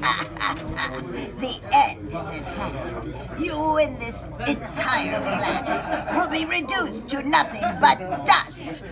The end is at hand. You and this entire planet will be reduced to nothing but dust.